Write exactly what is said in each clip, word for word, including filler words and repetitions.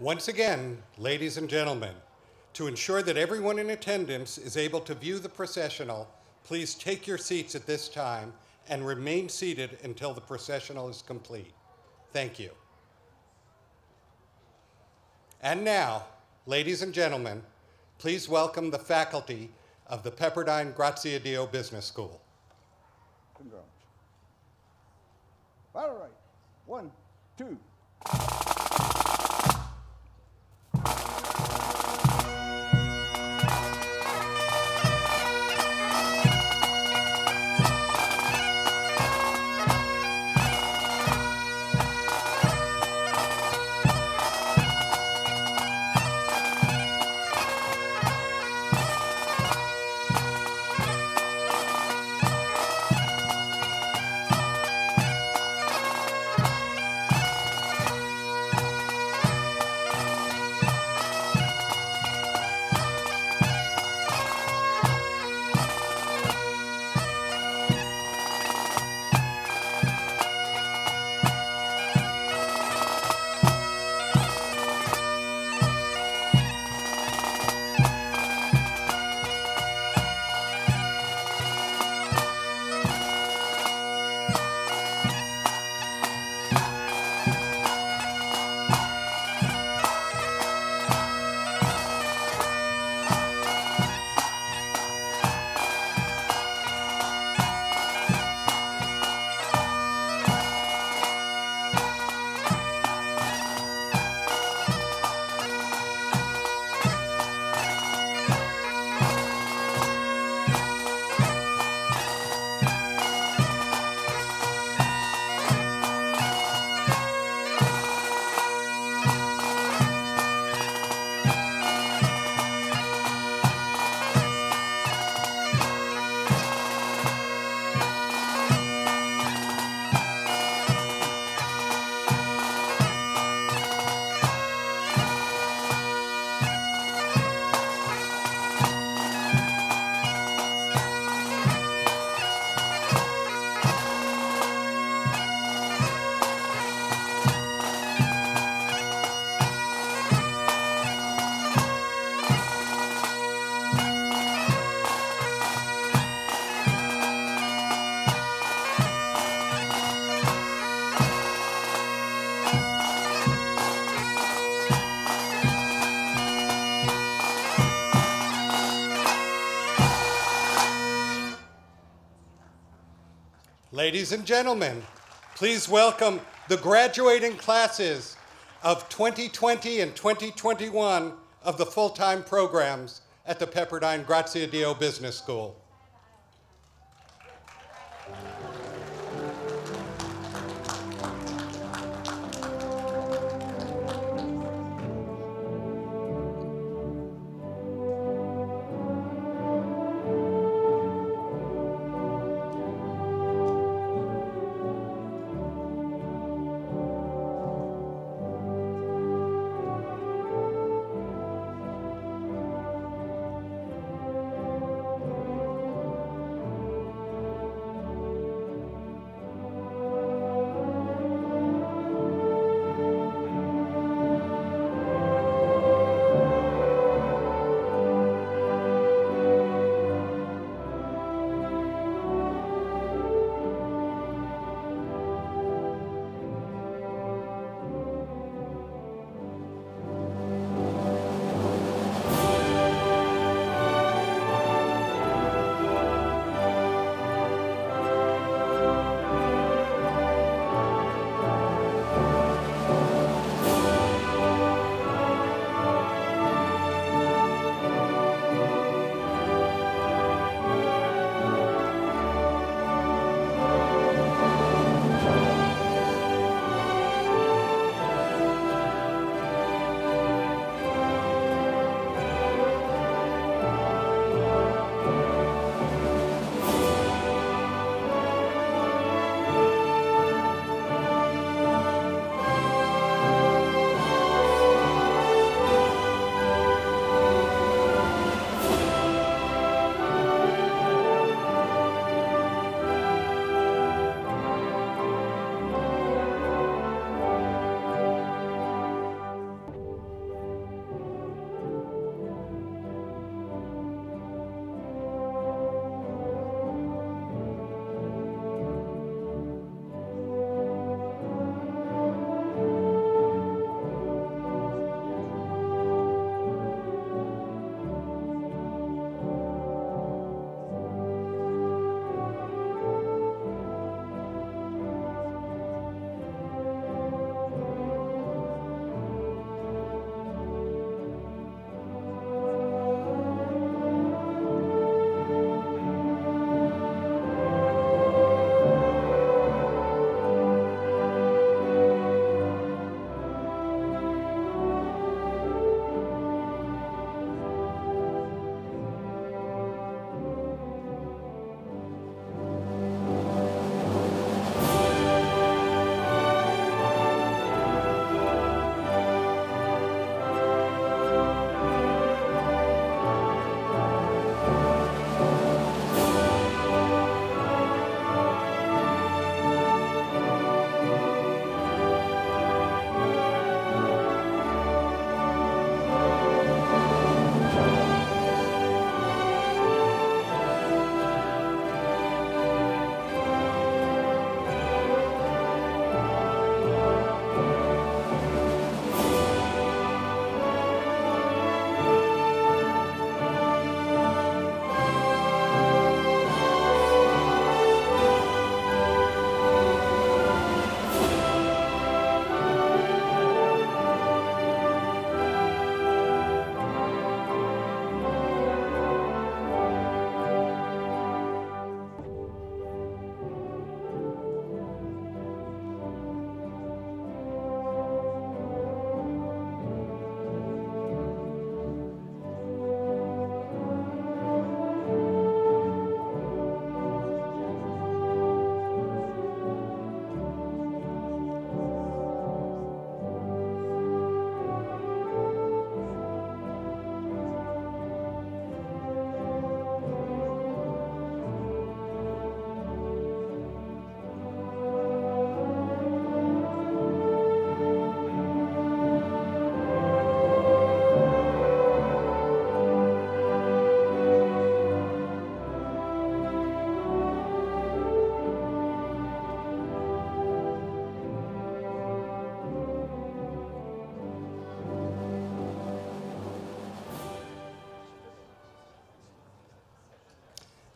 Once again, ladies and gentlemen, to ensure that everyone in attendance is able to view the processional, please take your seats at this time and remain seated until the processional is complete. Thank you. And now, ladies and gentlemen, please welcome the faculty of the Pepperdine Graziadio Business School. Congrats. All right, one, two. Ladies and gentlemen, please welcome the graduating classes of twenty twenty and twenty twenty-one of the full-time programs at the Pepperdine Graziadio Business School.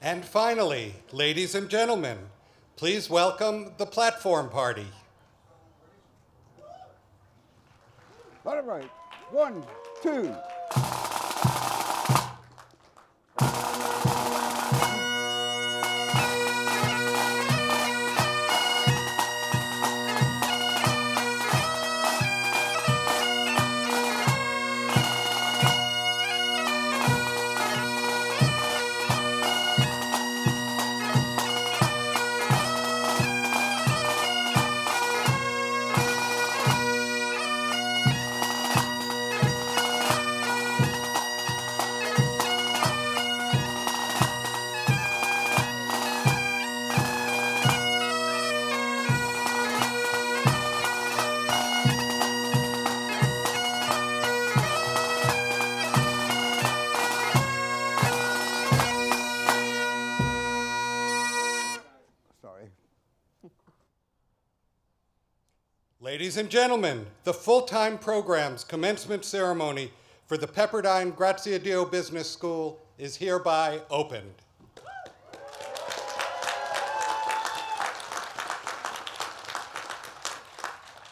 And finally, ladies and gentlemen, please welcome the platform party. All right, one, two. Ladies and gentlemen, the full-time program's commencement ceremony for the Pepperdine Graziadio Business School is hereby opened.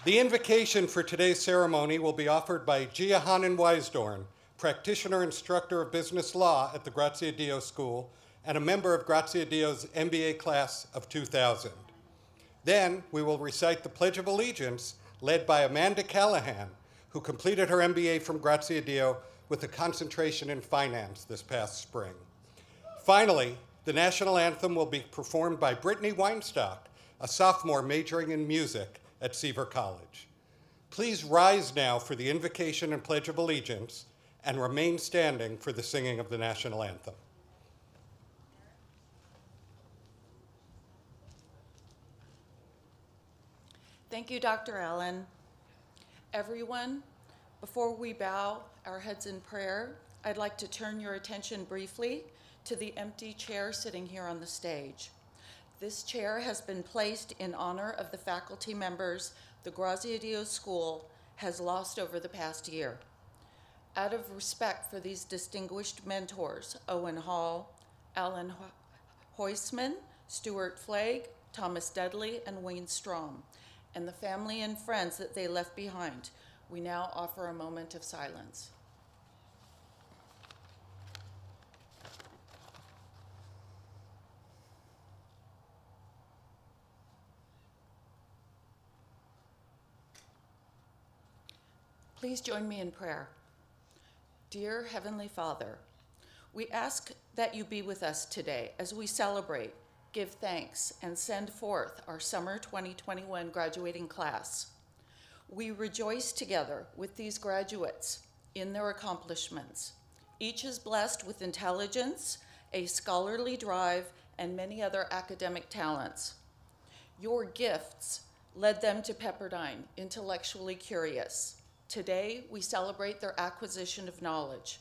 The invocation for today's ceremony will be offered by Gia Hanen Weisdorn, practitioner instructor of business law at the Graziadio School and a member of Graziadio's M B A class of two thousand. Then we will recite the Pledge of Allegiance led by Amanda Callahan, who completed her M B A from Graziadio with a concentration in finance this past spring. Finally, the national anthem will be performed by Brittany Weinstock, a sophomore majoring in music at Seaver College. Please rise now for the invocation and Pledge of Allegiance and remain standing for the singing of the national anthem. Thank you, Doctor Allen. Everyone, before we bow our heads in prayer, I'd like to turn your attention briefly to the empty chair sitting here on the stage. This chair has been placed in honor of the faculty members the Graziadio School has lost over the past year. Out of respect for these distinguished mentors, Owen Hall, Alan Ho- Hoisman, Stuart Flagg, Thomas Dudley, and Wayne Strom, and the family and friends that they left behind, we now offer a moment of silence. Please join me in prayer. Dear Heavenly Father, we ask that you be with us today as we celebrate, give thanks, and send forth our summer twenty twenty-one graduating class. We rejoice together with these graduates in their accomplishments. Each is blessed with intelligence, a scholarly drive, and many other academic talents. Your gifts led them to Pepperdine, intellectually curious. Today, we celebrate their acquisition of knowledge.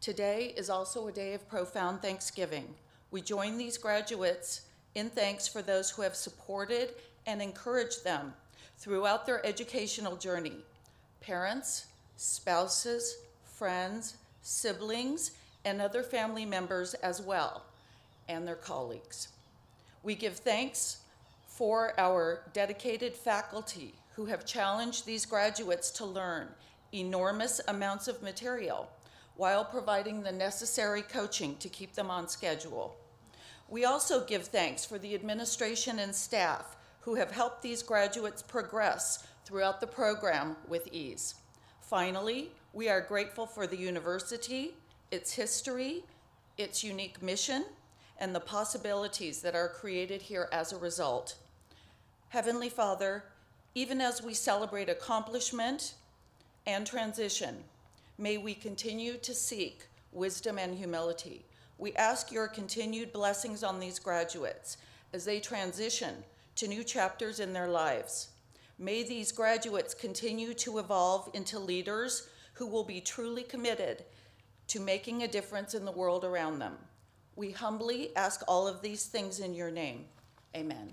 Today is also a day of profound thanksgiving. We join these graduates in thanks for those who have supported and encouraged them throughout their educational journey: parents, spouses, friends, siblings, and other family members as well, and their colleagues. We give thanks for our dedicated faculty who have challenged these graduates to learn enormous amounts of material while providing the necessary coaching to keep them on schedule. We also give thanks for the administration and staff who have helped these graduates progress throughout the program with ease. Finally, we are grateful for the university, its history, its unique mission, and the possibilities that are created here as a result. Heavenly Father, even as we celebrate accomplishment and transition, may we continue to seek wisdom and humility. We ask your continued blessings on these graduates as they transition to new chapters in their lives. May these graduates continue to evolve into leaders who will be truly committed to making a difference in the world around them. We humbly ask all of these things in your name. Amen.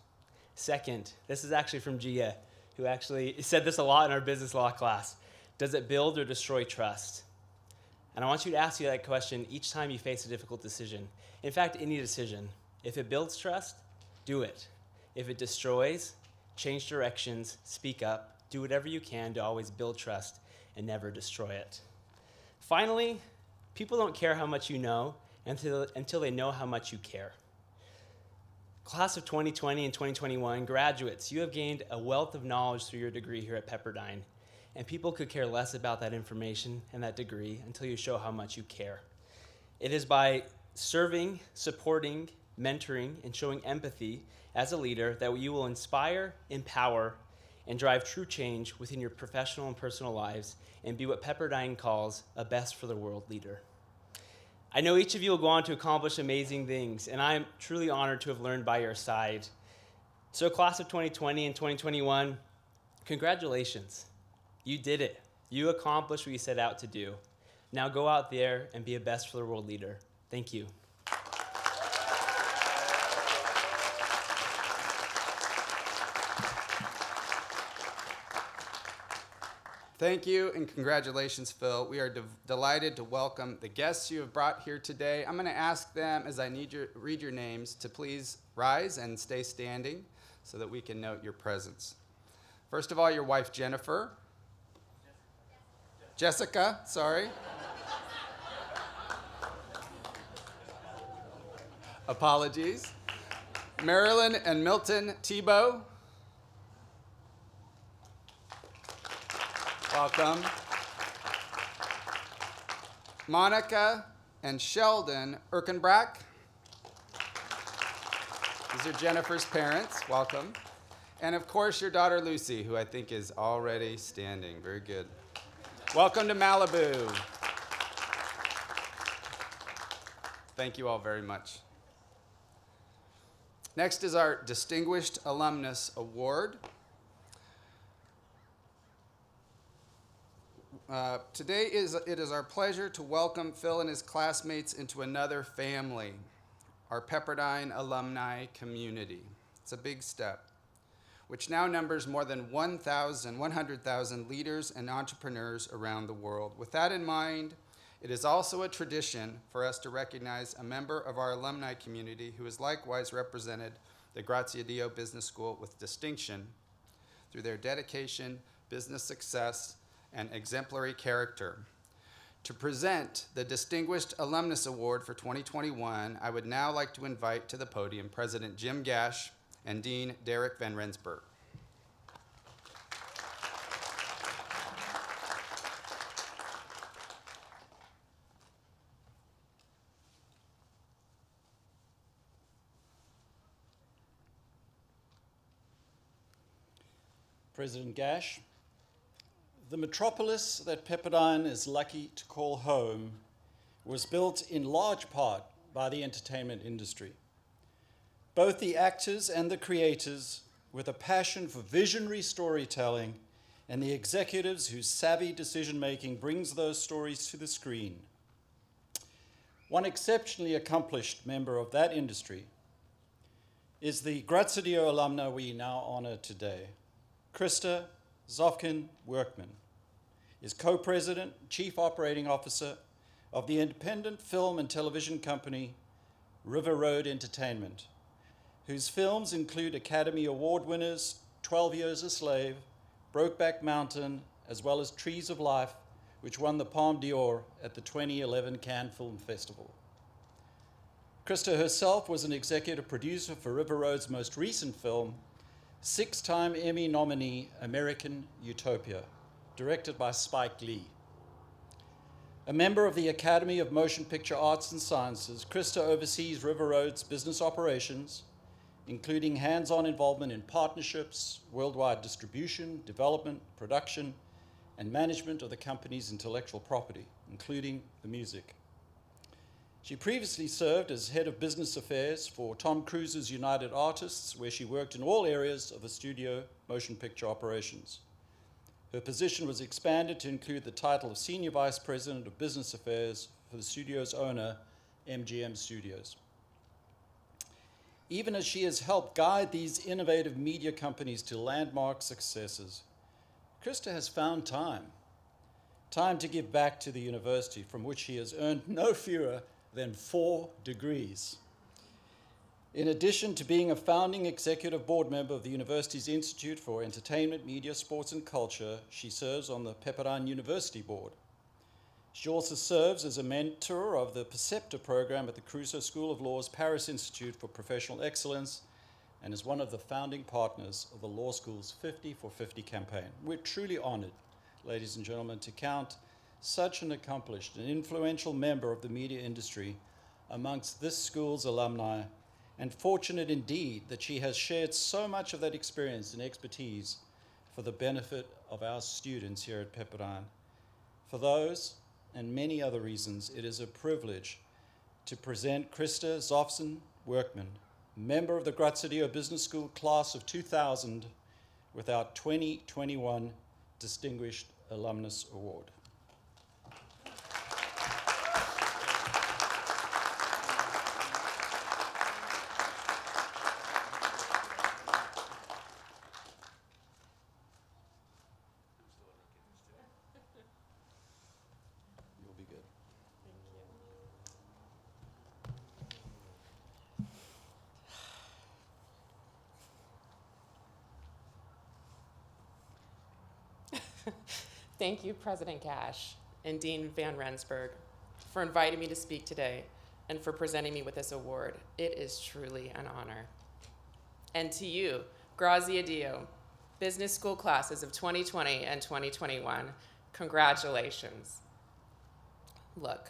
Second, this is actually from Gia, who actually said this a lot in our business law class. Does it build or destroy trust? And I want you to ask you that question each time you face a difficult decision. In fact, any decision. If it builds trust, do it. If it destroys, change directions, speak up, do whatever you can to always build trust and never destroy it. Finally, people don't care how much you know until, until they know how much you care. Class of twenty twenty and twenty twenty-one, graduates, you have gained a wealth of knowledge through your degree here at Pepperdine, and people could care less about that information and that degree until you show how much you care. It is by serving, supporting, mentoring, and showing empathy as a leader that you will inspire, empower, and drive true change within your professional and personal lives and be what Pepperdine calls a best for the world leader. I know each of you will go on to accomplish amazing things, and I am truly honored to have learned by your side. So class of twenty twenty and twenty twenty-one, congratulations. You did it. You accomplished what you set out to do. Now go out there and be a best for the world leader. Thank you. Thank you and congratulations, Phil. We are de delighted to welcome the guests you have brought here today. I'm gonna ask them, as I need your, read your names, to please rise and stay standing so that we can note your presence. First of all, your wife, Jennifer. Jessica, sorry. Apologies. Marilyn and Milton Tebow. Welcome. Monica and Sheldon Erkenbrack. These are Jennifer's parents. Welcome. And of course, your daughter, Lucy, who I think is already standing. Very good. Welcome to Malibu. Thank you all very much. Next is our Distinguished Alumnus Award. Uh, today is, it is our pleasure to welcome Phil and his classmates into another family, our Pepperdine alumni community. It's a big step, which now numbers more than one hundred thousand leaders and entrepreneurs around the world. With that in mind, it is also a tradition for us to recognize a member of our alumni community who has likewise represented the Graziadio Business School with distinction through their dedication, business success, and exemplary character. To present the Distinguished Alumnus Award for twenty twenty-one, I would now like to invite to the podium President Jim Gash and Dean Deryck van Rensburg. President Gash, the metropolis that Pepperdine is lucky to call home was built in large part by the entertainment industry. Both the actors and the creators, with a passion for visionary storytelling, and the executives whose savvy decision-making brings those stories to the screen. One exceptionally accomplished member of that industry is the Graziadio alumna we now honor today. Krista Zoffsen-Workman is co-president, chief operating officer of the independent film and television company, River Road Entertainment, whose films include Academy Award winners, twelve years a Slave, Brokeback Mountain, as well as Trees of Life, which won the Palme d'Or at the twenty eleven Cannes Film Festival. Krista herself was an executive producer for River Road's most recent film, six-time Emmy nominee American Utopia, directed by Spike Lee. A member of the Academy of Motion Picture Arts and Sciences, Krista oversees River Road's business operations, including hands-on involvement in partnerships, worldwide distribution, development, production, and management of the company's intellectual property, including the music. She previously served as head of business affairs for Tom Cruise's United Artists, where she worked in all areas of the studio motion picture operations. Her position was expanded to include the title of Senior Vice President of Business Affairs for the studio's owner, M G M Studios. Even as she has helped guide these innovative media companies to landmark successes, Krista has found time. Time to give back to the university from which she has earned no fewer than four degrees. In addition to being a founding executive board member of the university's Institute for Entertainment, Media, Sports and Culture, she serves on the Pepperdine University Board. She also serves as a mentor of the Perceptor program at the Crusoe School of Law's Paris Institute for Professional Excellence and is one of the founding partners of the law school's fifty for fifty campaign. We're truly honored, ladies and gentlemen, to count such an accomplished and influential member of the media industry amongst this school's alumni, and fortunate indeed that she has shared so much of that experience and expertise for the benefit of our students here at Pepperdine. For those and many other reasons, it is a privilege to present Krista Zoffsen-Workman, member of the Graziadio Business School class of two thousand, with our twenty twenty-one Distinguished Alumnus Award. Thank you, President Gash and Dean van Rensburg, for inviting me to speak today and for presenting me with this award. It is truly an honor. And to you, Graziadio, business school classes of twenty twenty and twenty twenty-one, congratulations. Look,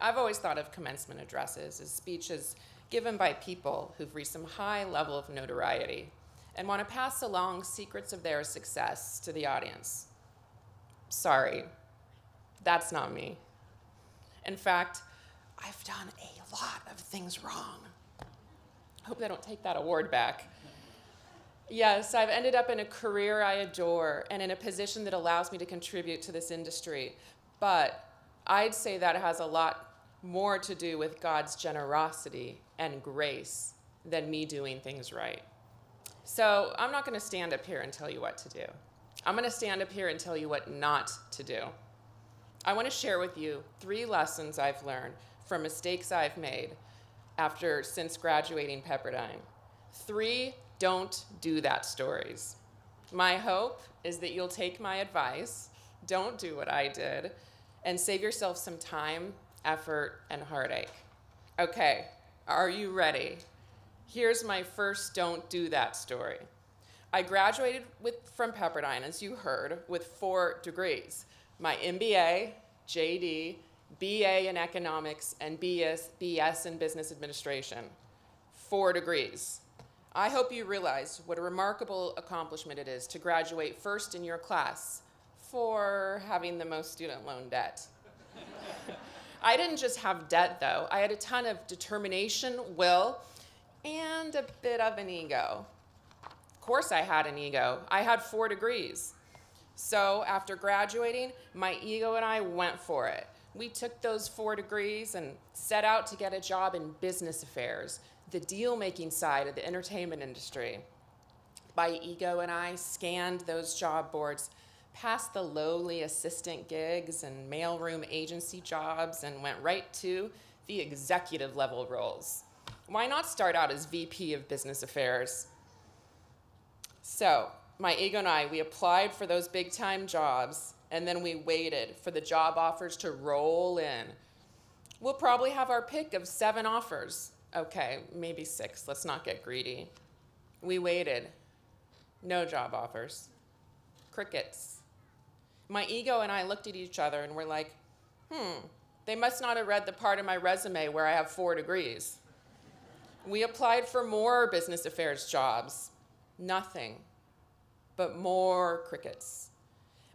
I've always thought of commencement addresses as speeches given by people who've reached some high level of notoriety and want to pass along secrets of their success to the audience. Sorry, that's not me. In fact, I've done a lot of things wrong. I hope they don't take that award back. Yes, I've ended up in a career I adore and in a position that allows me to contribute to this industry, but I'd say that has a lot more to do with God's generosity and grace than me doing things right. So I'm not going to stand up here and tell you what to do. I'm going to stand up here and tell you what not to do. I want to share with you three lessons I've learned from mistakes I've made after since graduating Pepperdine. Three don't do that stories. My hope is that you'll take my advice, don't do what I did, and save yourself some time, effort, and heartache. Okay, are you ready? Here's my first don't do that story. I graduated with, from Pepperdine, as you heard, with four degrees. My M B A, J D, B A in economics, and B S, B S in business administration. Four degrees. I hope you realize what a remarkable accomplishment it is to graduate first in your class for having the most student loan debt. I didn't just have debt, though. I had a ton of determination, will, and a bit of an ego. Of course I had an ego. I had four degrees. So after graduating, my ego and I went for it. We took those four degrees and set out to get a job in business affairs, the deal-making side of the entertainment industry. My ego and I scanned those job boards, passed the lowly assistant gigs and mailroom agency jobs, and went right to the executive level roles. Why not start out as V P of Business Affairs? So my ego and I, we applied for those big time jobs, and then we waited for the job offers to roll in. We'll probably have our pick of seven offers. Okay, maybe six, let's not get greedy. We waited, no job offers, crickets. My ego and I looked at each other and were like, hmm, they must not have read the part of my resume where I have four degrees. We applied for more business affairs jobs, nothing, but more crickets.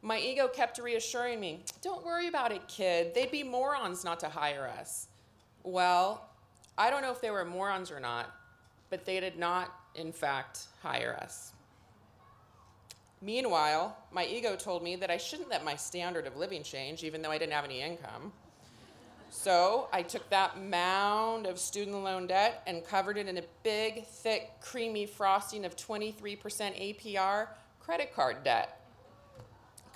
My ego kept reassuring me, don't worry about it, kid. They'd be morons not to hire us. Well, I don't know if they were morons or not, but they did not, in fact, hire us. Meanwhile, my ego told me that I shouldn't let my standard of living change, even though I didn't have any income. So I took that mound of student loan debt and covered it in a big, thick, creamy frosting of twenty-three percent A P R credit card debt.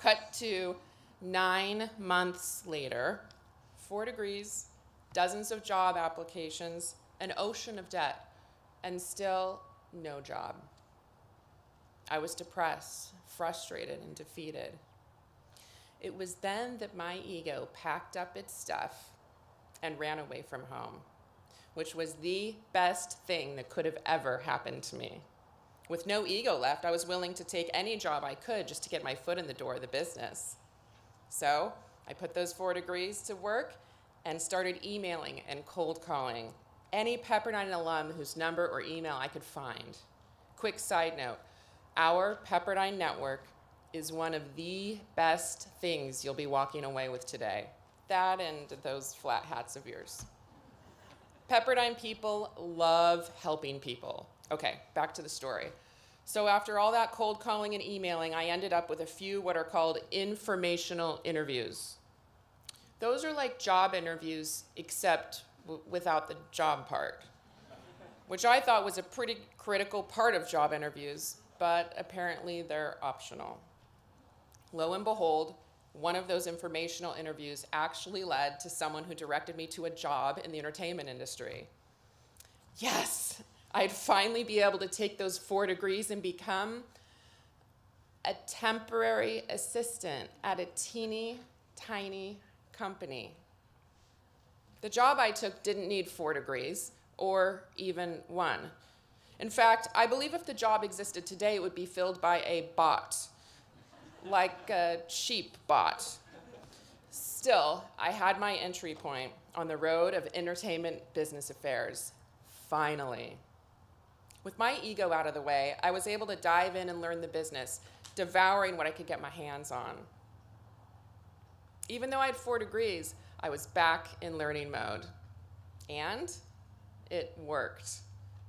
Cut to nine months later, four degrees, dozens of job applications, an ocean of debt, and still no job. I was depressed, frustrated, and defeated. It was then that my ego packed up its stuff and ran away from home, which was the best thing that could have ever happened to me. With no ego left, I was willing to take any job I could just to get my foot in the door of the business. So I put those four degrees to work and started emailing and cold calling any Pepperdine alum whose number or email I could find. Quick side note, our Pepperdine network is one of the best things you'll be walking away with today. That and those flat hats of yours. Pepperdine people love helping people. Okay, back to the story. So after all that cold calling and emailing, I ended up with a few what are called informational interviews. Those are like job interviews, except w- without the job part, which I thought was a pretty critical part of job interviews, but apparently they're optional. Lo and behold, one of those informational interviews actually led to someone who directed me to a job in the entertainment industry. Yes, I'd finally be able to take those four degrees and become a temporary assistant at a teeny tiny company. The job I took didn't need four degrees or even one. In fact, I believe if the job existed today, it would be filled by a bot, like a cheap bot. Still, I had my entry point on the road of entertainment business affairs, finally. With my ego out of the way, I was able to dive in and learn the business, devouring what I could get my hands on. Even though I had four degrees, I was back in learning mode. And it worked.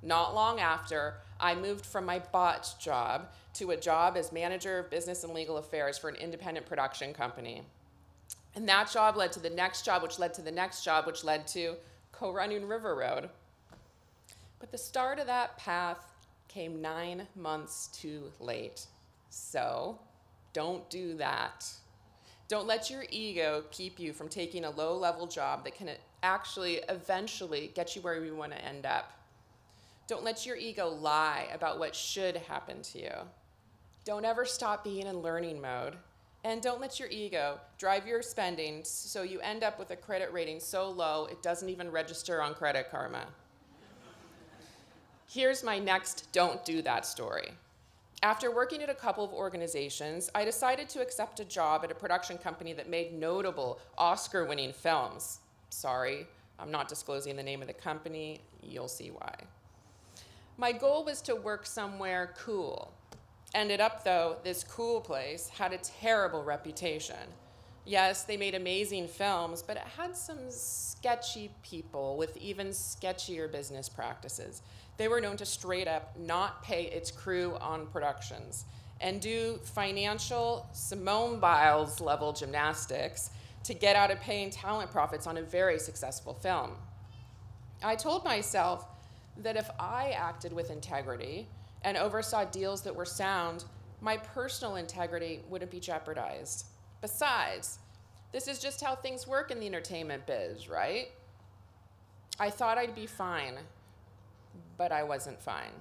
Not long after, I moved from my bot job to a job as manager of business and legal affairs for an independent production company. And that job led to the next job, which led to the next job, which led to co-running River Road. But the start of that path came nine months too late. So don't do that. Don't let your ego keep you from taking a low-level job that can actually eventually get you where you want to end up. Don't let your ego lie about what should happen to you. Don't ever stop being in learning mode. And don't let your ego drive your spending so you end up with a credit rating so low it doesn't even register on Credit Karma. Here's my next don't do that story. After working at a couple of organizations, I decided to accept a job at a production company that made notable Oscar-winning films. Sorry, I'm not disclosing the name of the company. You'll see why. My goal was to work somewhere cool. Ended up, though, this cool place had a terrible reputation. Yes, they made amazing films, but it had some sketchy people with even sketchier business practices. They were known to straight up not pay its crew on productions and do financial Simone Biles level gymnastics to get out of paying talent profits on a very successful film. I told myself that if I acted with integrity and oversaw deals that were sound, my personal integrity wouldn't be jeopardized. Besides, this is just how things work in the entertainment biz, right? I thought I'd be fine. But I wasn't fine.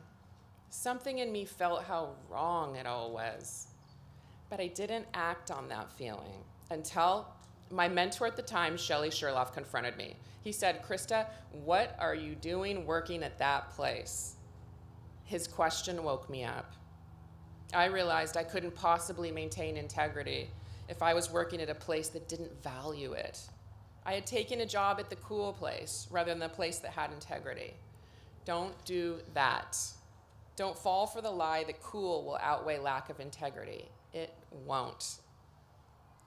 Something in me felt how wrong it all was. But I didn't act on that feeling until my mentor at the time, Shelley Sherloff, confronted me. He said, "Krista, what are you doing working at that place?" His question woke me up. I realized I couldn't possibly maintain integrity if I was working at a place that didn't value it. I had taken a job at the cool place rather than the place that had integrity. Don't do that. Don't fall for the lie that cool will outweigh lack of integrity. It won't.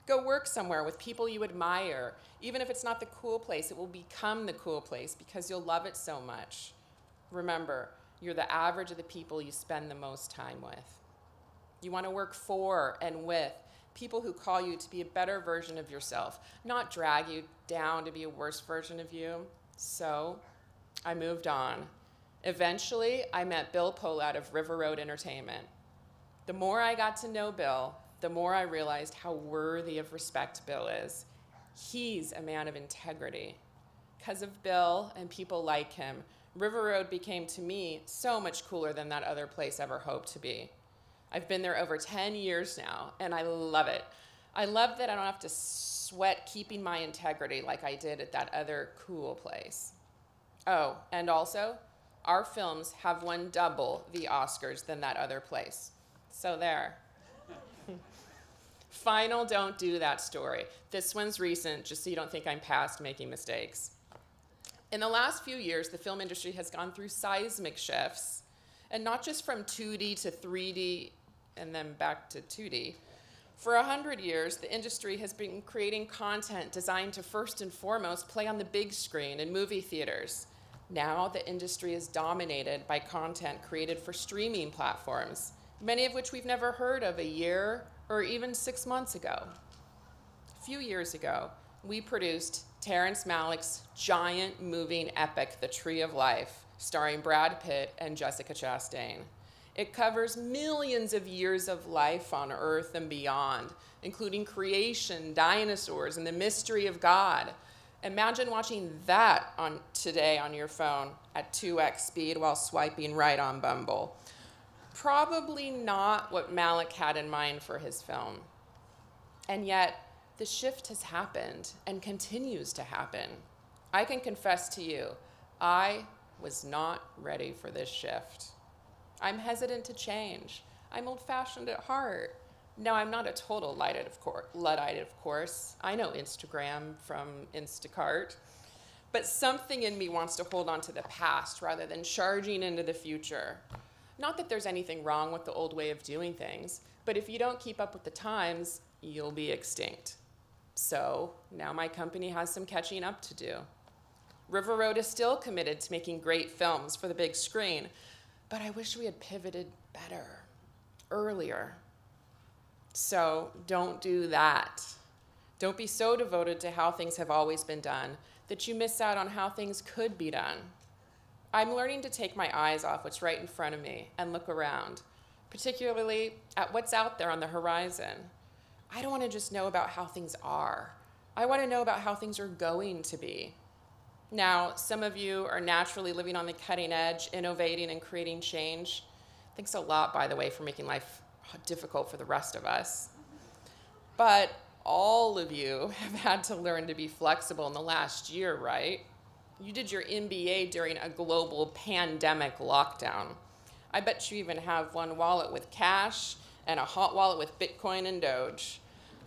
Go work somewhere with people you admire. Even if it's not the cool place, it will become the cool place because you'll love it so much. Remember, you're the average of the people you spend the most time with. You want to work for and with people who call you to be a better version of yourself, not drag you down to be a worse version of you. So I moved on. Eventually, I met Bill Pollard of River Road Entertainment. The more I got to know Bill, the more I realized how worthy of respect Bill is. He's a man of integrity. Because of Bill and people like him, River Road became to me so much cooler than that other place ever hoped to be. I've been there over ten years now, and I love it. I love that I don't have to sweat keeping my integrity like I did at that other cool place. Oh, and also, our films have won double the Oscars than that other place. So there. Final don't do that story. This one's recent, just so you don't think I'm past making mistakes. In the last few years, the film industry has gone through seismic shifts, and not just from two D to three D and then back to two D. For one hundred years, the industry has been creating content designed to first and foremost play on the big screen in movie theaters. Now the industry is dominated by content created for streaming platforms, many of which we've never heard of a year or even six months ago. A few years ago, we produced Terrence Malick's giant moving epic, The Tree of Life, starring Brad Pitt and Jessica Chastain. It covers millions of years of life on Earth and beyond, including creation, dinosaurs, and the mystery of God. Imagine watching that on today on your phone at two X speed while swiping right on Bumble. probably not what Malick had in mind for his film. And yet, the shift has happened and continues to happen. I can confess to you, I was not ready for this shift. I'm hesitant to change. I'm old-fashioned at heart. Now, I'm not a total Luddite, of course. Luddite, of course. I know Instagram from Instacart. But something in me wants to hold on to the past rather than charging into the future. Not that there's anything wrong with the old way of doing things, but if you don't keep up with the times, you'll be extinct. So now my company has some catching up to do. River Road is still committed to making great films for the big screen, but I wish we had pivoted better, earlier. So don't do that. Don't be so devoted to how things have always been done that you miss out on how things could be done. I'm learning to take my eyes off what's right in front of me and look around, particularly at what's out there on the horizon. I don't want to just know about how things are. I want to know about how things are going to be. Now, some of you are naturally living on the cutting edge, innovating and creating change. Thanks a lot, by the way, for making life difficult for the rest of us. But all of you have had to learn to be flexible in the last year, right? You did your M B A during a global pandemic lockdown. I bet you even have one wallet with cash and a hot wallet with Bitcoin and Doge.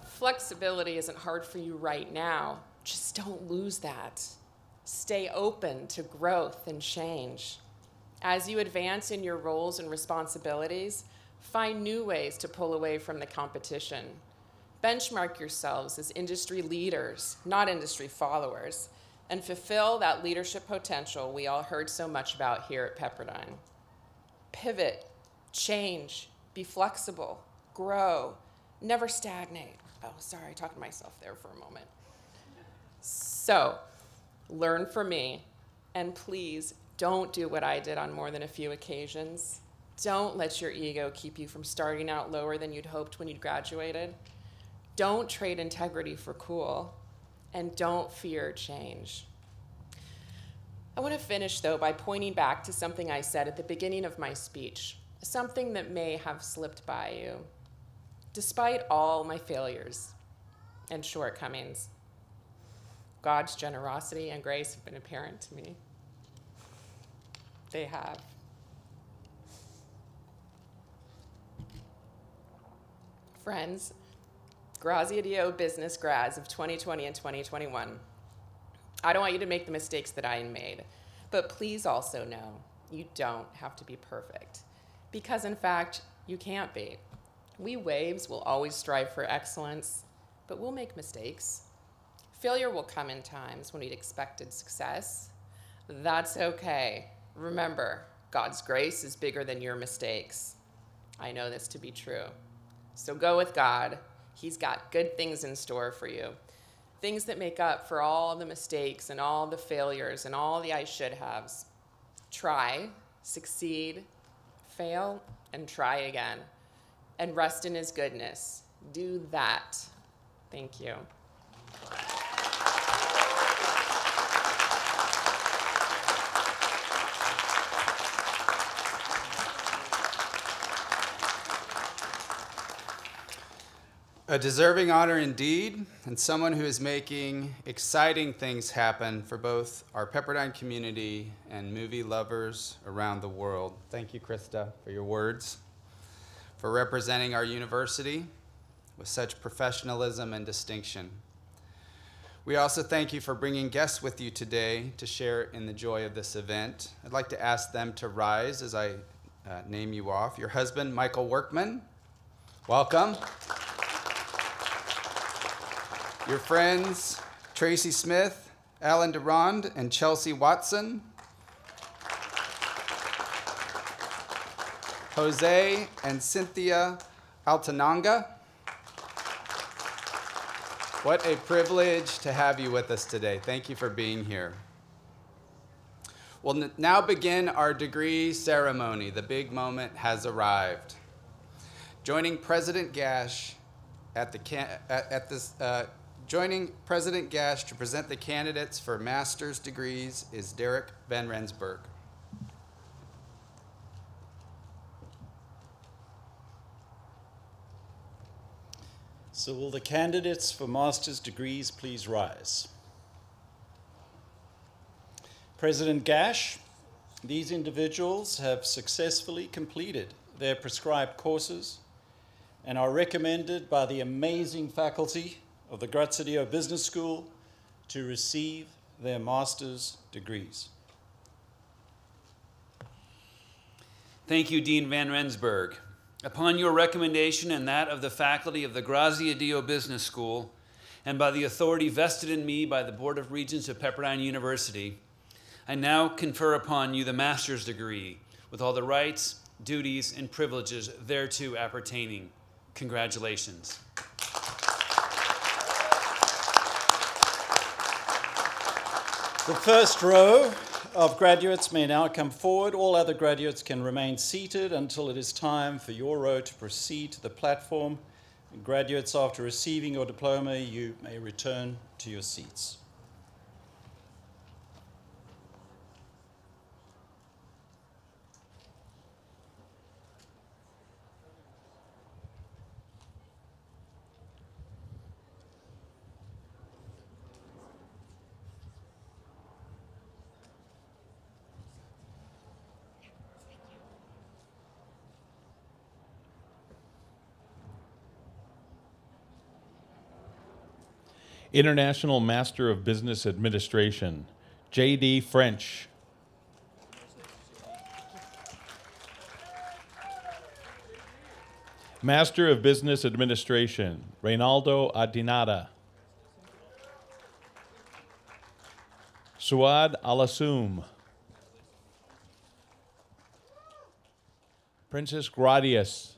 Flexibility isn't hard for you right now. Just don't lose that. Stay open to growth and change. As you advance in your roles and responsibilities, find new ways to pull away from the competition. Benchmark yourselves as industry leaders, not industry followers, and fulfill that leadership potential we all heard so much about here at Pepperdine. Pivot, change, be flexible, grow, never stagnate. Oh, sorry, I talked to myself there for a moment. So, learn from me, and please don't do what I did on more than a few occasions. Don't let your ego keep you from starting out lower than you'd hoped when you'd graduated. Don't trade integrity for cool, and don't fear change. I want to finish, though, by pointing back to something I said at the beginning of my speech, something that may have slipped by you. Despite all my failures and shortcomings, God's generosity and grace have been apparent to me. They have. Friends, Graziadio Business Grads of twenty twenty and twenty twenty-one. I don't want you to make the mistakes that I made, but please also know you don't have to be perfect, because in fact, you can't be. We WAVES will always strive for excellence, but we'll make mistakes. Failure will come in times when we'd expected success. That's okay. Remember, God's grace is bigger than your mistakes. I know this to be true. So go with God. He's got good things in store for you, things that make up for all the mistakes and all the failures and all the I should haves. Try, succeed, fail, and try again. And rest in his goodness. Do that. Thank you. A deserving honor indeed, and someone who is making exciting things happen for both our Pepperdine community and movie lovers around the world. Thank you, Krista, for your words, for representing our university with such professionalism and distinction. We also thank you for bringing guests with you today to share in the joy of this event. I'd like to ask them to rise as I uh, name you off. Your husband, Michael Workman, welcome. Your friends, Tracy Smith, Alan Durand, and Chelsea Watson. Jose and Cynthia Altananga. What a privilege to have you with us today. Thank you for being here. We'll now begin our degree ceremony. The big moment has arrived. Joining President Gash at the can at this. Uh, Joining President Gash to present the candidates for master's degrees is Deryck van Rensburg. So will the candidates for master's degrees please rise? President Gash, these individuals have successfully completed their prescribed courses and are recommended by the amazing faculty of the Graziadio Business School to receive their master's degrees. Thank you, Dean van Rensburg. Upon your recommendation and that of the faculty of the Graziadio Business School, and by the authority vested in me by the Board of Regents of Pepperdine University, I now confer upon you the master's degree with all the rights, duties, and privileges thereto appertaining. Congratulations. The first row of graduates may now come forward. All other graduates can remain seated until it is time for your row to proceed to the platform. And graduates, after receiving your diploma, you may return to your seats. International Master of Business Administration, J D French. Master of Business Administration, Reynaldo Adinada. Suad Alassoum. Princess Gradius.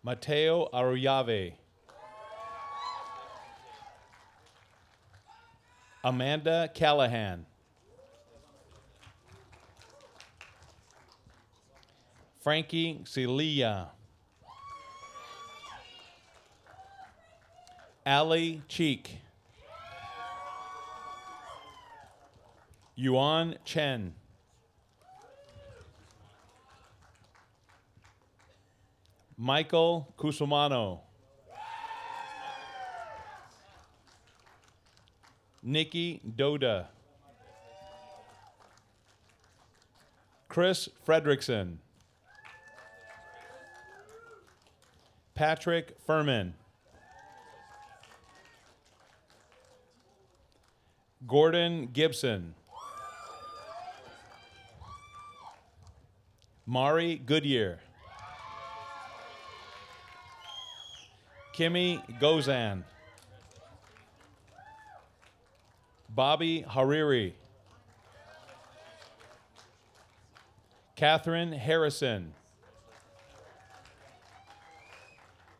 Mateo Aruyave. Amanda Callahan. Frankie Celia. Ali Cheek. Yuan Chen. Michael Cusumano. Nikki Doda. Chris Fredrickson. Patrick Furman. Gordon Gibson. Mari Goodyear. Kimmy Gozan. Bobby Hariri. Catherine Harrison.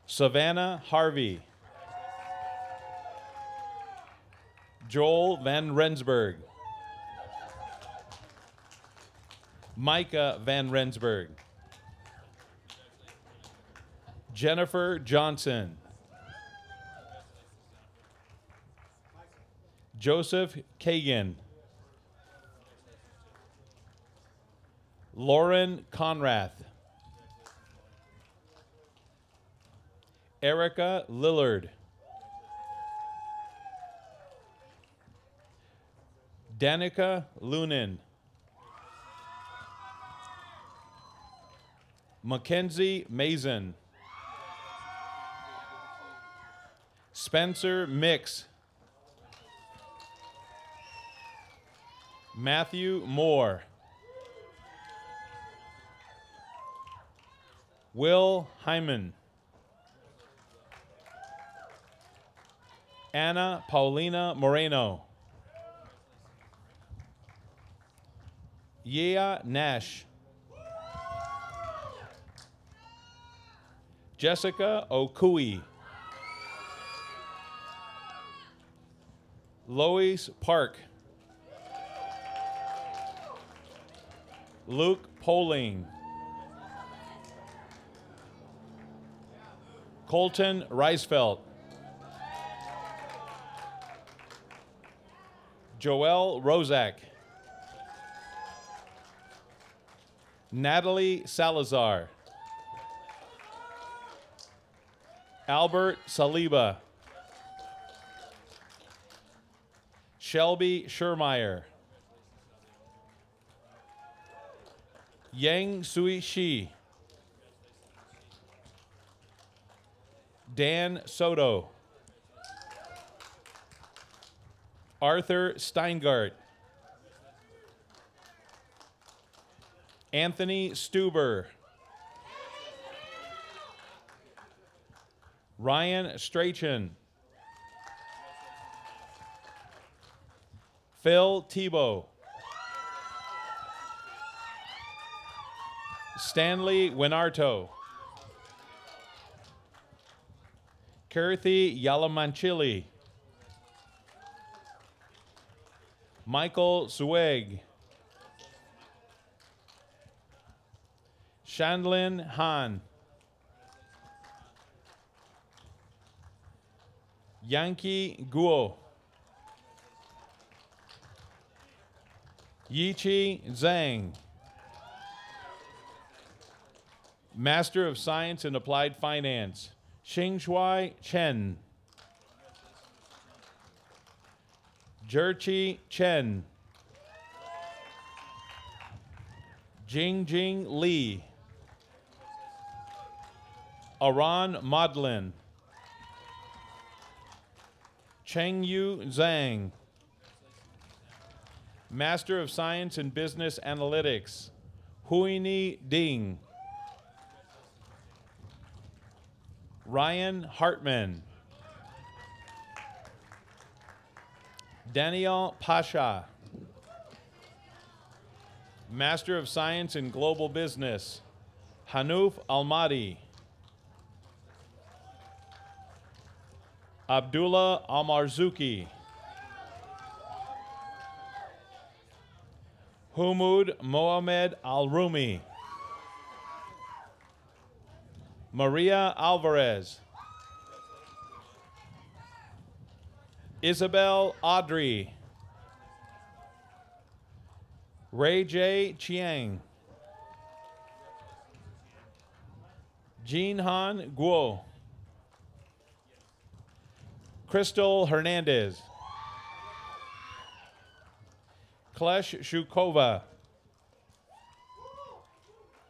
Savannah Harvey. Joel van Rensburg. Micah van Rensburg. Jennifer Johnson. Joseph Kagan. Lauren Conrath. Erica Lillard. Danica Lunin. Mackenzie Mason. Spencer Mix. Matthew Moore. Will Hyman. Anna Paulina Moreno. Yea Nash. Jessica Okui. Lois Park. Luke Poling. Colton Reisfeld. Joel Rozak. Natalie Salazar. Albert Saliba. Shelby Schirmeyer. Yang Sui Shi. Dan Soto. Arthur Steingart. Anthony Stuber. Ryan Strachan. Phil Thibault. Stanley Winarto. Kirthi Yalamanchili. Michael Zweig. Shandlin Han. Yankee Guo. Yichi Zhang. Master of Science in Applied Finance. Xingxuai Chen. Jerchi Chen. Jingjing Li. Aran Modlin. Chengyu Zhang. Master of Science in Business Analytics. Huini Ding. Ryan Hartman. Daniel Pasha. Master of Science in Global Business. Hanouf Almadi. Abdullah Almarzuki. Humud Mohamed Al-Rumi. Maria Alvarez. Isabel Audrey. Ray J. Chiang. Jean-Han Guo. Crystal Hernandez. Klesh Shukova.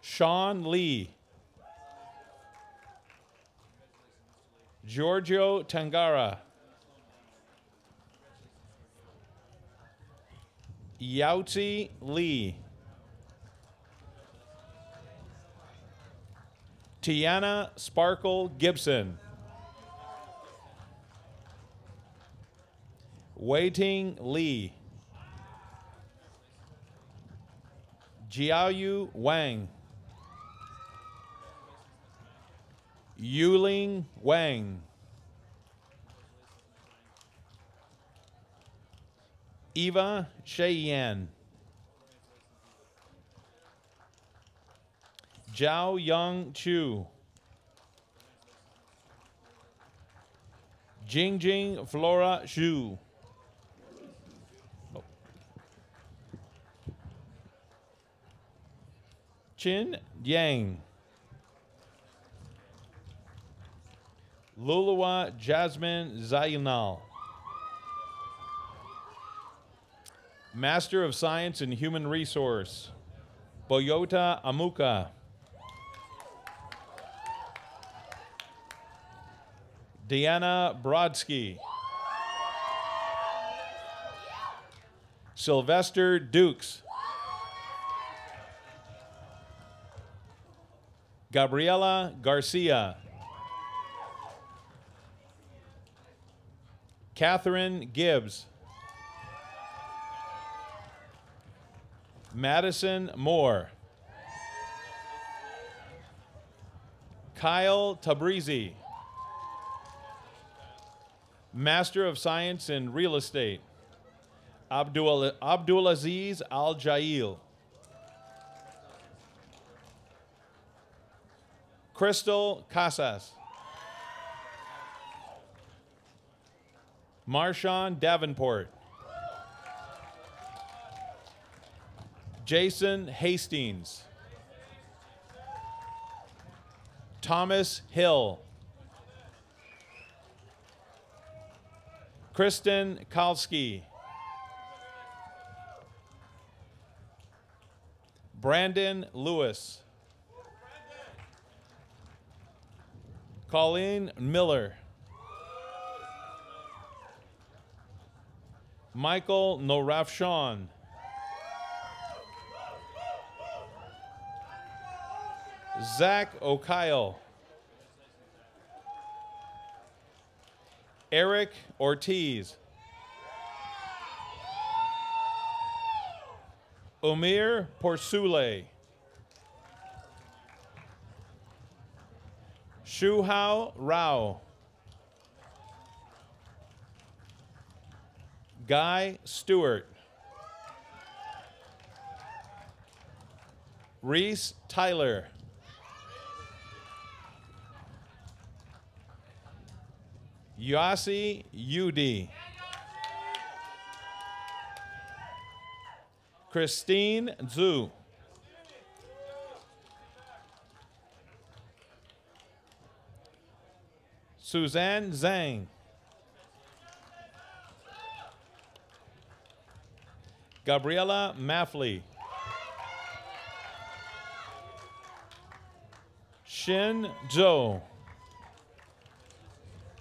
Sean Lee. Giorgio Tangara. Yauzi Lee. Tiana Sparkle Gibson. Waiting Lee. Jiaoyu Wang. Yuling Wang. Eva Sheyan. Zhao Yang Chu. Jingjing Flora Xu. Qin Yang. Lulawa Jasmine Zainal. Master of Science in Human Resource. Boyota Amuka. Deanna Brodsky. Sylvester Dukes. Gabriela Garcia. Catherine Gibbs. Madison Moore. Kyle Tabrizi. Master of Science in Real Estate. Abdul Abdulaziz Al-Jail. Crystal Casas. Marshawn Davenport. Jason Hastings. Thomas Hill. Kristen Kalski. Brandon Lewis. Colleen Miller. Michael Norafshan. Zach O'Kyle. Eric Ortiz. Omir Porsoule. Shuhao Rao. Guy Stewart. Reese Tyler. Yasi Udi. Christine Zhu. Suzanne Zhang. Gabriella Maffley. Xin Zhou.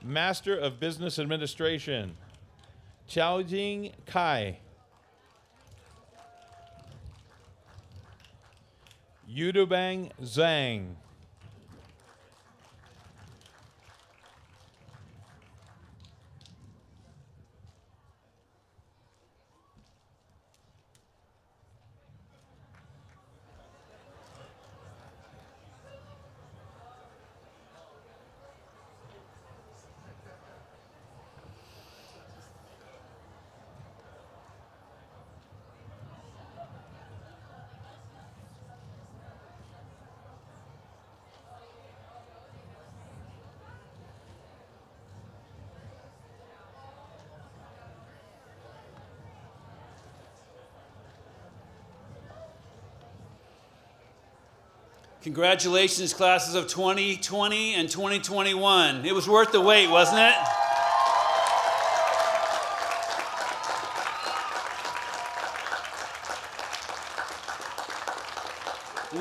Master of Business Administration. Chaojing Kai. Yudubang Zhang. Congratulations, classes of twenty twenty and twenty twenty-one. It was worth the wait, wasn't it?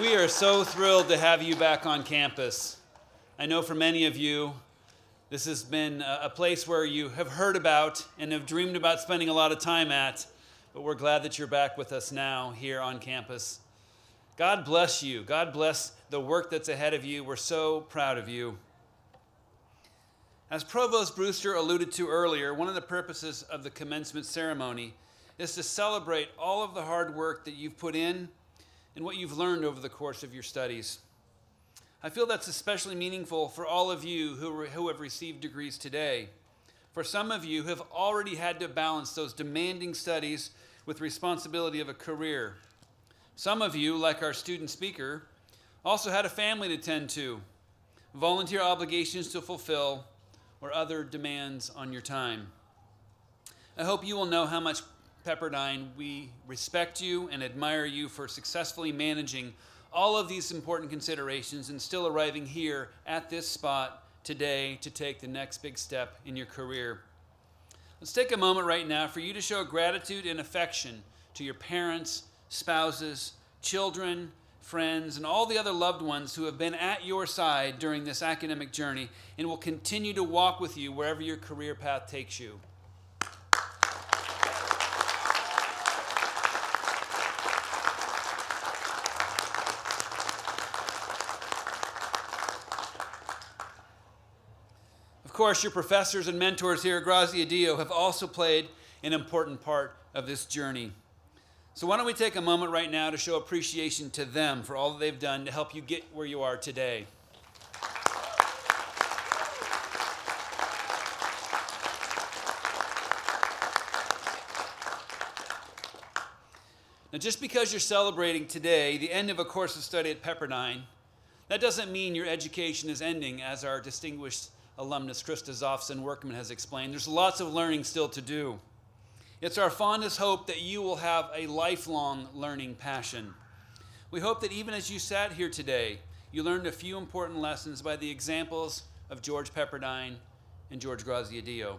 We are so thrilled to have you back on campus. I know for many of you, this has been a place where you have heard about and have dreamed about spending a lot of time at, but we're glad that you're back with us now here on campus. God bless you. God bless the work that's ahead of you. We're so proud of you. As Provost Brewster alluded to earlier, one of the purposes of the commencement ceremony is to celebrate all of the hard work that you've put in and what you've learned over the course of your studies. I feel that's especially meaningful for all of you who, who have received degrees today. For some of you who have already had to balance those demanding studies with responsibility of a career. Some of you, like our student speaker, also had a family to tend to, volunteer obligations to fulfill, or other demands on your time. I hope you will know how much Pepperdine we respect you and admire you for successfully managing all of these important considerations and still arriving here at this spot today to take the next big step in your career. Let's take a moment right now for you to show gratitude and affection to your parents, spouses, children, friends, and all the other loved ones who have been at your side during this academic journey and will continue to walk with you wherever your career path takes you. Of course, your professors and mentors here at Graziadio have also played an important part of this journey. So why don't we take a moment right now to show appreciation to them for all that they've done to help you get where you are today. Now, just because you're celebrating today the end of a course of study at Pepperdine, that doesn't mean your education is ending, as our distinguished alumnus Krista Zoffsen-Workman has explained. There's lots of learning still to do. It's our fondest hope that you will have a lifelong learning passion. We hope that even as you sat here today, you learned a few important lessons by the examples of George Pepperdine and George Graziadio.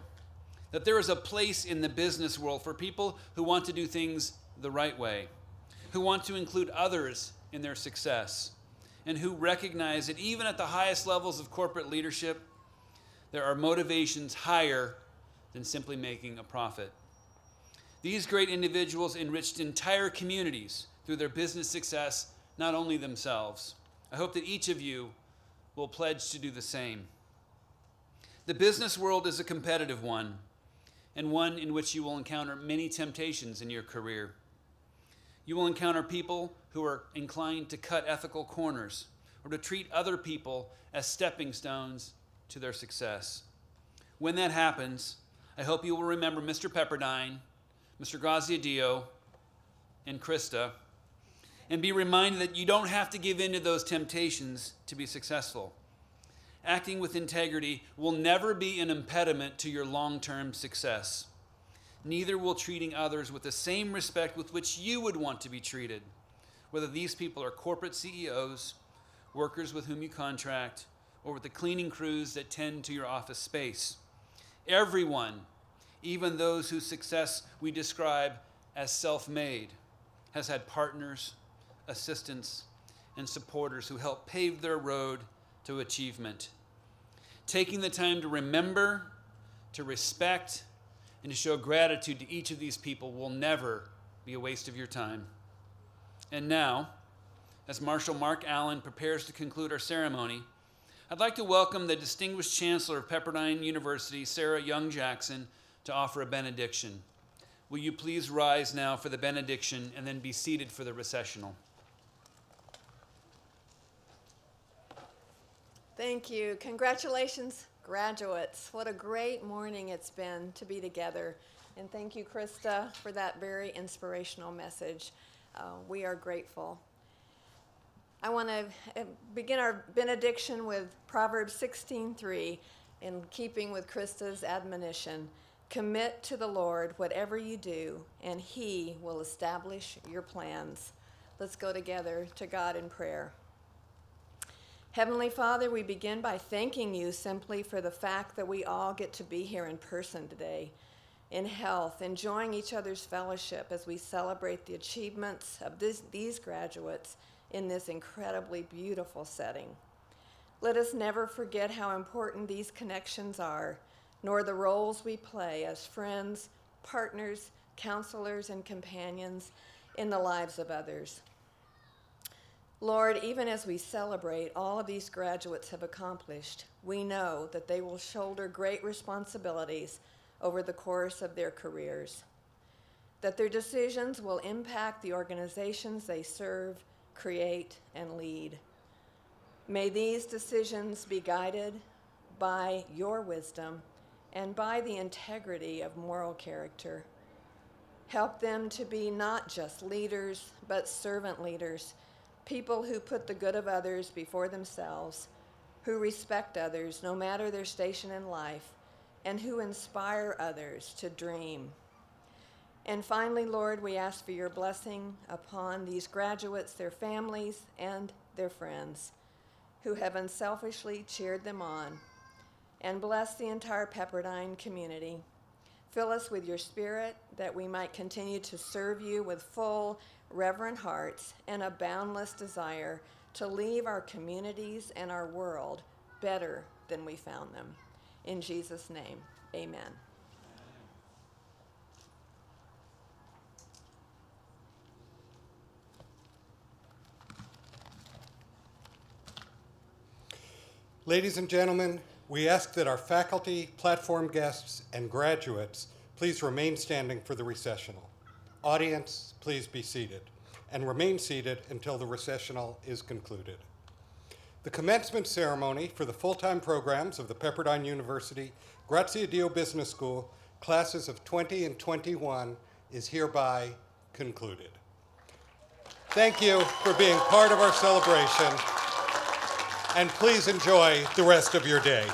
that there is a place in the business world for people who want to do things the right way, who want to include others in their success, and who recognize that even at the highest levels of corporate leadership, there are motivations higher than simply making a profit. These great individuals enriched entire communities through their business success, not only themselves. I hope that each of you will pledge to do the same. The business world is a competitive one, and one in which you will encounter many temptations in your career. You will encounter people who are inclined to cut ethical corners or to treat other people as stepping stones to their success. When that happens, I hope you will remember Mister Pepperdine, Mister Graziadio, and Krista, and be reminded that you don't have to give in to those temptations to be successful. Acting with integrity will never be an impediment to your long-term success. Neither will treating others with the same respect with which you would want to be treated, whether these people are corporate C E Os, workers with whom you contract, or with the cleaning crews that tend to your office space. Everyone, even those whose success we describe as self-made, has had partners, assistants, and supporters who help pave their road to achievement. Taking the time to remember, to respect, and to show gratitude to each of these people will never be a waste of your time. And now, as Marshal Mark Allen prepares to conclude our ceremony, I'd like to welcome the distinguished Chancellor of Pepperdine University, Sarah Young Jackson, to offer a benediction. Will you please rise now for the benediction and then be seated for the recessional? Thank you. Congratulations, graduates. What a great morning it's been to be together. And thank you, Krista, for that very inspirational message. Uh, we are grateful. I want to begin our benediction with Proverbs sixteen three, in keeping with Krista's admonition. Commit to the Lord whatever you do, and He will establish your plans. Let's go together to God in prayer. Heavenly Father, we begin by thanking you simply for the fact that we all get to be here in person today, in health, enjoying each other's fellowship as we celebrate the achievements of this, these graduates in this incredibly beautiful setting. Let us never forget how important these connections are, nor the roles we play as friends, partners, counselors, and companions in the lives of others. Lord, even as we celebrate all of these graduates have accomplished, we know that they will shoulder great responsibilities over the course of their careers, that their decisions will impact the organizations they serve, create, and lead. May these decisions be guided by your wisdom and by the integrity of moral character. Help them to be not just leaders, but servant leaders, people who put the good of others before themselves, who respect others no matter their station in life, and who inspire others to dream. And finally, Lord, we ask for your blessing upon these graduates, their families, and their friends, who have unselfishly cheered them on. And bless the entire Pepperdine community. Fill us with your spirit that we might continue to serve you with full, reverent hearts and a boundless desire to leave our communities and our world better than we found them. In Jesus' name, amen. Ladies and gentlemen, we ask that our faculty, platform guests, and graduates please remain standing for the recessional. Audience, please be seated, and remain seated until the recessional is concluded. The commencement ceremony for the full-time programs of the Pepperdine University Graziadio Business School, classes of twenty and twenty-one, is hereby concluded. Thank you for being part of our celebration. And please enjoy the rest of your day.